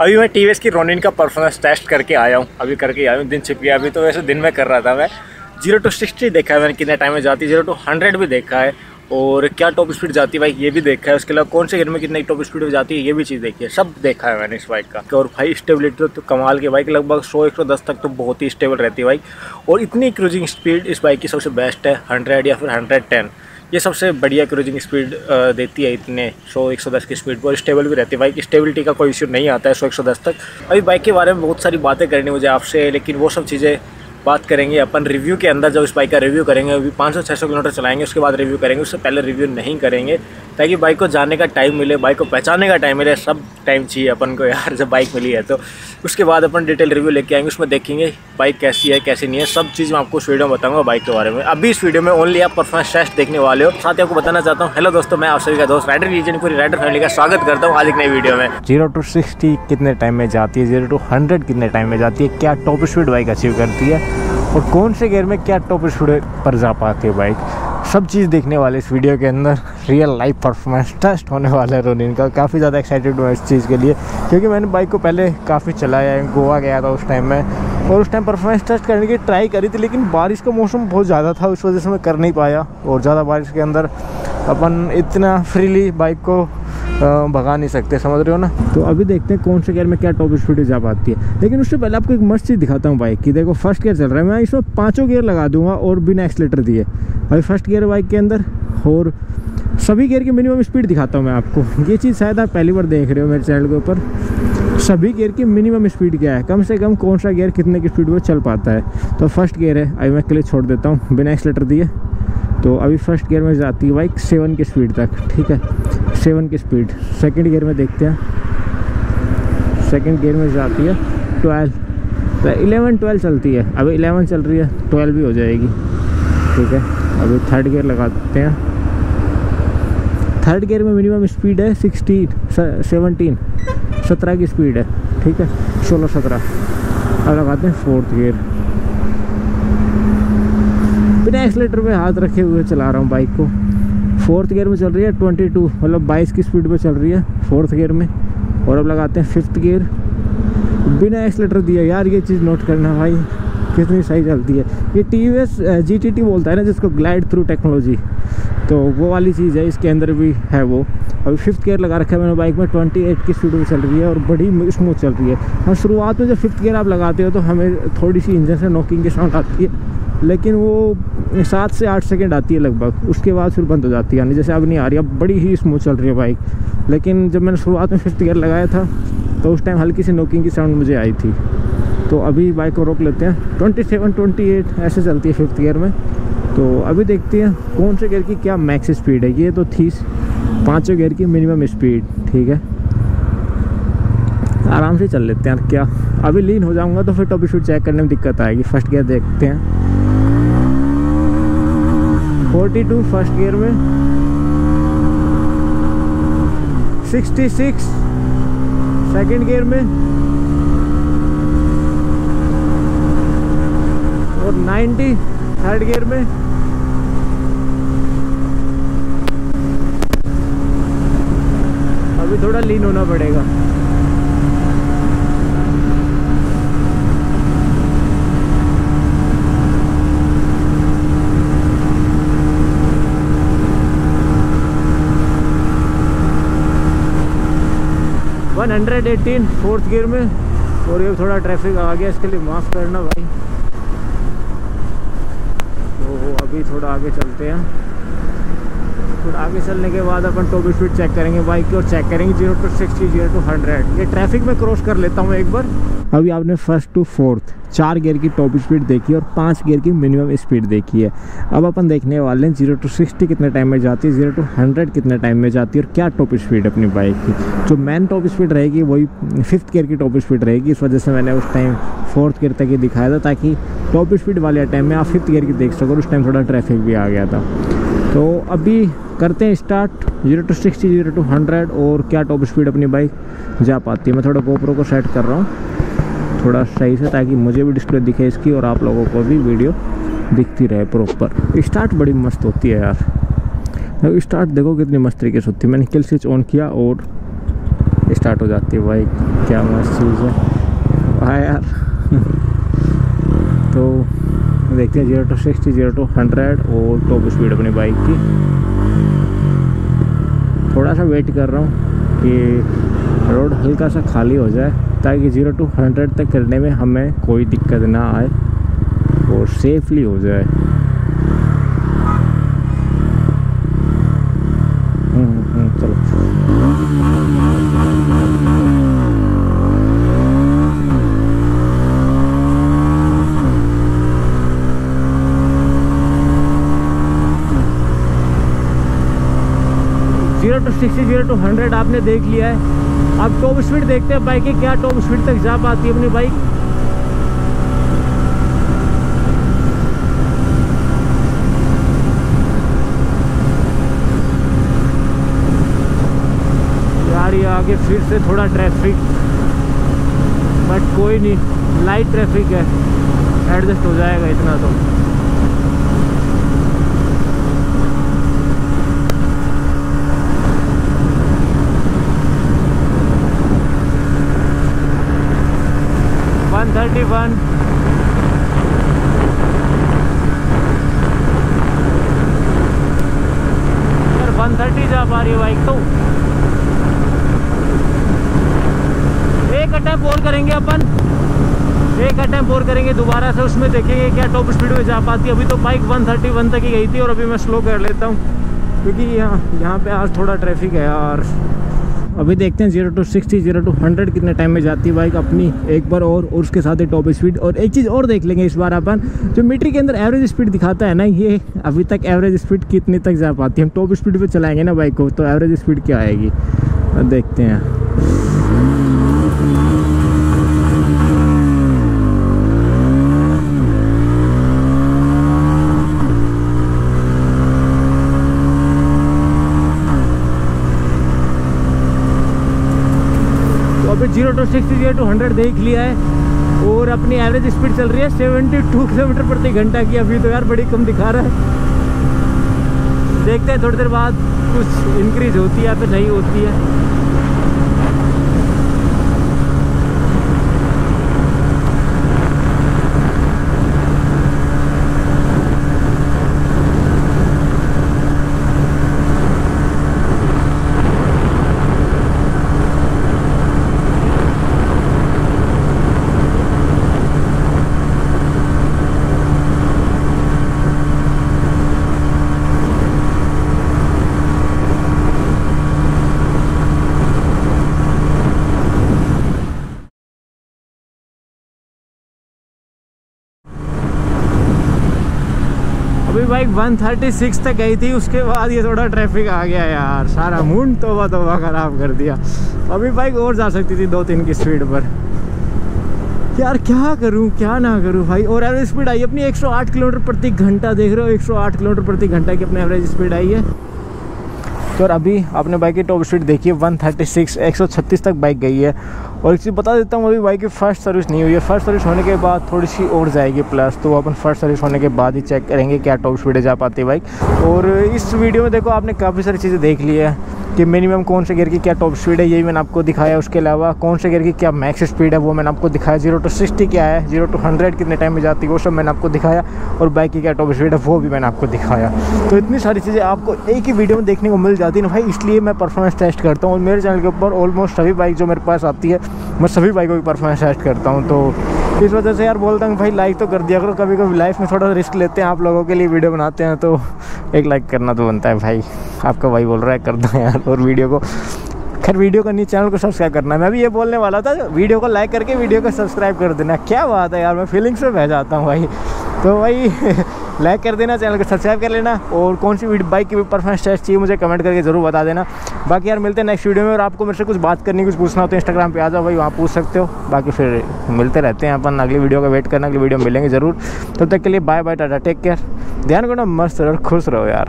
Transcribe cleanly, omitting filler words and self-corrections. अभी मैं टीवीएस की रोनिन का परफॉर्मेंस टेस्ट करके आया हूँ, दिन छिप गया। अभी तो वैसे दिन में कर रहा था मैं। 0 to 60 देखा है मैंने कितने टाइम में जाती है, 0 to 100 भी देखा है, और क्या टॉप स्पीड जाती है भाई ये भी देखा है। उसके अलावा कौन से गियर में कितनी टॉप स्पीड जाती है ये भी चीज़ देखी है, सब देखा है मैंने इस बाइक का। और भाई स्टेबिलिटी तो कमाल की, बाइक लगभग 100-110 तक तो बहुत ही स्टेबल रहती है बाइक। और इतनी क्रूजिंग स्पीड इस बाइक की सबसे बेस्ट है, 100 या फिर 110 ये सबसे बढ़िया क्रूजिंग स्पीड देती है। इतने 100-110 की स्पीड पर स्टेबल भी रहती है बाइक, स्टेबिलिटी का कोई इश्यू नहीं आता है 100-110 तक। अभी बाइक के बारे में बहुत सारी बातें करनी मुझे आपसे, लेकिन वो सब चीज़ें बात करेंगे अपन रिव्यू के अंदर। जब इस बाइक का रिव्यू करेंगे अभी 500-600 किलोमीटर चलाएंगे, उसके बाद रिव्यू करेंगे, उससे पहले रिव्यू नहीं करेंगे, ताकि बाइक को जानने का टाइम मिले, बाइक को पहचानने का टाइम मिले। सब टाइम चाहिए अपन को यार जब बाइक मिली है तो। उसके बाद अपन डिटेल रिव्यू लेके आएंगे, उसमें देखेंगे बाइक कैसी है कैसी नहीं है, सब चीज़ मैं आपको इस वीडियो में बताऊँगा बाइक के बारे में। अभी इस वीडियो में ओनली आप परफॉर्मेंस टेस्ट देखने वाले हो। साथ ही आपको बताना चाहता हूँ, हेलो दोस्तों, मैं आप सभी का दोस्त राइडर वीर जी पूरी राइडर फैमिली का स्वागत करता हूँ आज एक नई वीडियो में। 0 to 60 कितने टाइम में जाती है, 0 to 100 कितने टाइम में जाती है, क्या टॉप स्पीड बाइक अचीव करती है, और कौन से गियर में क्या टॉप स्पीड पर जा पाती है बाइक, सब चीज़ देखने वाले इस वीडियो के अंदर। रियल लाइफ परफॉर्मेंस टेस्ट होने वाला है रोनिन का। काफ़ी ज़्यादा एक्साइटेड हूँ इस चीज़ के लिए, क्योंकि मैंने बाइक को पहले काफ़ी चलाया है, गोवा गया था उस टाइम में, और उस टाइम परफॉर्मेंस टेस्ट करने की ट्राई करी थी, लेकिन बारिश का मौसम बहुत ज़्यादा था, उस वजह से मैं कर नहीं पाया। और ज़्यादा बारिश के अंदर अपन इतना फ्रीली बाइक को भगा नहीं सकते, समझ रहे हो ना। तो अभी देखते हैं कौन से गियर में क्या टॉप स्पीड जा पाती है, लेकिन उससे पहले आपको एक मस्त चीज़ दिखाता हूँ बाइक की। देखो फर्स्ट गियर चल रहा है, मैं इसमें 5 गियर लगा दूंगा और बिना एक्सीलेटर दिए। अभी फर्स्ट गियर बाइक के अंदर, और सभी गियर की मिनिमम स्पीड दिखाता हूँ मैं आपको। ये चीज़ शायद आप पहली बार देख रहे हो मेरे चैनल के ऊपर, सभी गियर की मिनिमम स्पीड क्या है, कम से कम कौन सा गियर कितने की स्पीड पर चल पाता है। तो फर्स्ट गियर है, अभी मैं क्लच छोड़ देता हूँ बिना एक्सीलेटर दिए। तो अभी फर्स्ट गियर में जाती है बाइक 7 की स्पीड तक, ठीक है 7 की स्पीड। सेकंड गियर में देखते हैं, सेकंड गियर में जाती है 12, तो 11-12 चलती है। अभी 11 चल रही है, 12 भी हो जाएगी, ठीक है। अभी थर्ड गियर लगाते हैं, थर्ड गियर में मिनिमम स्पीड है 17 की स्पीड है, ठीक है 16-17। अब लगाते हैं फोर्थ गियर, बिना एक्सीलेटर पे हाथ रखे हुए चला रहा हूँ बाइक को। फोर्थ गियर में चल रही है 22, मतलब 22 की स्पीड पे चल रही है फोर्थ गियर में। और अब लगाते हैं फिफ्थ गियर, बिना एक्सीलेटर दिया। यार ये चीज़ नोट करना भाई, कितनी सही चलती है। ये TVS GTT बोलता है ना जिसको, ग्लाइड थ्रू टेक्नोलॉजी, तो वो वाली चीज़ है, इसके अंदर भी है वो। अभी फिफ्थ गियर लगा रखा है मैंने बाइक में, 28 की स्पीड में चल रही है और बड़ी स्मूथ चल रही है। और शुरुआत में जब फिफ्थ गियर आप लगाते हो तो हमें थोड़ी सी इंजन से नॉकिंग की साउंड आती है, लेकिन वो 7 से 8 सेकंड आती है लगभग, उसके बाद फिर बंद हो जाती है, यानी जैसे अब नहीं आ रही, अब बड़ी ही स्मूथ चल रही है बाइक। लेकिन जब मैंने शुरुआत में फिफ्थ गियर लगाया था तो उस टाइम हल्की सी नोकिंग की साउंड मुझे आई थी। तो अभी बाइक को रोक लेते हैं, 27-28 ऐसे चलती है फिफ्थ गियर में। तो अभी देखते हैं कौन से गियर की क्या मैक्स स्पीड है। ये तो थी 5 गियर की मिनिमम स्पीड, ठीक है आराम से चल लेते हैं। क्या अभी लीन हो जाऊँगा तो फिर टॉप स्पीड चेक करने में दिक्कत आएगी। फर्स्ट गियर देखते हैं, 42 फर्स्ट गियर में, 66 सेकंड गियर में, और 90 थर्ड गियर में। अभी थोड़ा लीन होना पड़ेगा। वन 118 फोर्थ गियर में, और ये थोड़ा ट्रैफिक आ गया, इसके लिए माफ़ करना भाई। तो अभी थोड़ा आगे चलते हैं, थोड़ा आगे चलने के बाद अपन टॉप स्पीड चेक करेंगे बाइक की, और चेक करेंगे 0 to 60, 0 to 100। ये ट्रैफिक में क्रॉस कर लेता हूँ एक बार। अभी आपने फर्स्ट टू फोर्थ 4 गियर की टॉप स्पीड देखी और 5 गियर की मिनिमम स्पीड देखी है। अब अपन देखने वाले हैं 0 to 60 कितने टाइम में जाती है, 0 to 100 कितने टाइम में जाती है, और क्या टॉप स्पीड अपनी बाइक की। जो मेन टॉप स्पीड रहेगी वही फिफ्थ गियर की टॉप स्पीड रहेगी, इस वजह से मैंने उस टाइम फोर्थ गियर तक ही दिखाया था, ताकि टॉप स्पीड वाले टाइम में आप फिफ्थ गियर की देख सको। उस टाइम थोड़ा ट्रैफिक भी आ गया था। तो अभी करते हैं स्टार्ट 0 to 60, 0 to 100, और क्या टॉप स्पीड अपनी बाइक जा पाती है। मैं थोड़ा GoPro को सेट कर रहा हूँ थोड़ा सही से, ताकि मुझे भी डिस्प्ले दिखे इसकी और आप लोगों को भी वीडियो दिखती रहे प्रॉपर। स्टार्ट बड़ी मस्त होती है यार, स्टार्ट देखो कितनी मस्त तरीके से होती है। मैंने किल स्विच ऑन किया और स्टार्ट हो जाती है भाई, क्या मस्त चीज़ है भाई यार। तो देखते हैं 0 to 60, 0 to 100 और टॉप स्पीड अपनी बाइक की। थोड़ा सा वेट कर रहा हूँ कि रोड हल्का सा खाली हो जाए ताकि 0 to 100 तक करने में हमें कोई दिक्कत ना आए और सेफली हो जाए। चलो 0 to 60, 0 to 100 आपने देख लिया है। अब टॉप स्पीड देखते हैं बाइक की, क्या टॉप स्पीड तक जा पाती है अपनी बाइक। यार ये आगे फिर से थोड़ा ट्रैफिक, बट कोई नहीं, लाइट ट्रैफिक है, एडजस्ट हो जाएगा इतना तो। वन यार 130 जा पा रही है बाइक। तो एक अटैम्प और करेंगे अपन, एक अटैम्प और करेंगे दोबारा से, उसमें देखेंगे क्या टॉप स्पीड में जा पाती है। अभी तो बाइक 131 तक ही गई थी और अभी मैं स्लो कर लेता हूँ क्योंकि यहाँ पे आज थोड़ा ट्रैफिक है यार। अभी देखते हैं 0 to 60, 0 to 100 कितने टाइम में जाती है बाइक अपनी। एक बार और उसके साथ ही टॉप स्पीड। और एक चीज़ और देख लेंगे इस बार अपन, जो मीटर के अंदर एवरेज स्पीड दिखाता है ना, ये अभी तक एवरेज स्पीड कितने तक जा पाती है। हम टॉप स्पीड पे चलाएंगे ना बाइक को तो एवरेज स्पीड क्या आएगी देखते हैं। अभी 0 to 60, 0 to 100 देख लिया है और अपनी एवरेज स्पीड चल रही है 72 किलोमीटर प्रति घंटा की। अभी तो यार बड़ी कम दिखा रहा है, देखते हैं थोड़ी देर बाद कुछ इंक्रीज होती है या फिर नहीं होती है। अभी बाइक 136 तक गई थी, उसके बाद ये थोड़ा ट्रैफिक आ गया यार, सारा मूड तोबा तोबा ख़राब कर दिया। अभी बाइक और जा सकती थी 2-3 की स्पीड पर यार, क्या करूं क्या ना करूं भाई। और एवरेज स्पीड आई अपनी 108 किलोमीटर प्रति घंटा, देख रहे हो 108 किलोमीटर प्रति घंटा की अपनी एवरेज स्पीड आई है। तो अभी आपने बाइक की टॉप स्पीड देखी है 136, 136 तक बाइक गई है। और एक चीज़ बता देता हूँ, अभी बाइक की फर्स्ट सर्विस नहीं हुई है, फर्स्ट सर्विस होने के बाद थोड़ी सी और जाएगी प्लस, तो अपन फर्स्ट सर्विस होने के बाद ही चेक करेंगे क्या टॉप स्पीड जा पाती है बाइक। और इस वीडियो में देखो आपने काफ़ी सारी चीज़ें देख ली है कि मिनिमम कौन से गियर की क्या टॉप स्पीड है, यही मैंने आपको दिखाया। उसके अलावा कौन से गियर की क्या मैक्स स्पीड है वो मैंने आपको दिखाया। 0 to 60 क्या है, 0 to 100 कितने टाइम में जाती है वो सब मैंने आपको दिखाया, और बाइक की क्या टॉप स्पीड है वो भी मैंने आपको दिखाया। तो इतनी सारी चीज़ें आपको एक ही वीडियो में देखने को मिल जाती है ना भाई, इसलिए मैं परफॉर्मेंस टेस्ट करता हूँ। और मेरे चैनल के ऊपर ऑलमोस्ट सभी बाइक जो मेरे पास आती है मैं सभी बाइकों की परफॉर्मेंस टेस्ट करता हूँ। तो इस वजह से यार बोलता हूँ भाई लाइक तो कर दिया करो, कभी कभी लाइफ में थोड़ा रिस्क लेते हैं, आप लोगों के लिए वीडियो बनाते हैं तो एक लाइक करना तो बनता है भाई। आपका भाई बोल रहा है कर दो यार। और वीडियो को, खैर वीडियो को नहीं, चैनल को सब्सक्राइब करना है, मैं भी ये बोलने वाला था, वीडियो को लाइक करके वीडियो को सब्सक्राइब कर देना। क्या बात है यार, मैं फीलिंग्स में बह जाता हूँ भाई। तो भाई लाइक कर देना, चैनल को सब्सक्राइब कर लेना, और कौन सी बाइक की भी परफॉर्मेंस टेस्ट चाहिए मुझे कमेंट करके ज़रूर बता देना। बाकी यार मिलते हैं नेक्स्ट वीडियो में। और आपको मेरे से कुछ बात करनी, कुछ पूछना हो तो इंस्टाग्राम पे आ जाओ भाई, वहाँ पूछ सकते हो। बाकी फिर मिलते रहते हैं अपन, अगली वीडियो का वेट करना, अगली वीडियो मिलेंगे ज़रूर। तब तक के लिए bye bye, Tata, take care, ध्यान रखना, मस्त रहो, खुश रहो यार।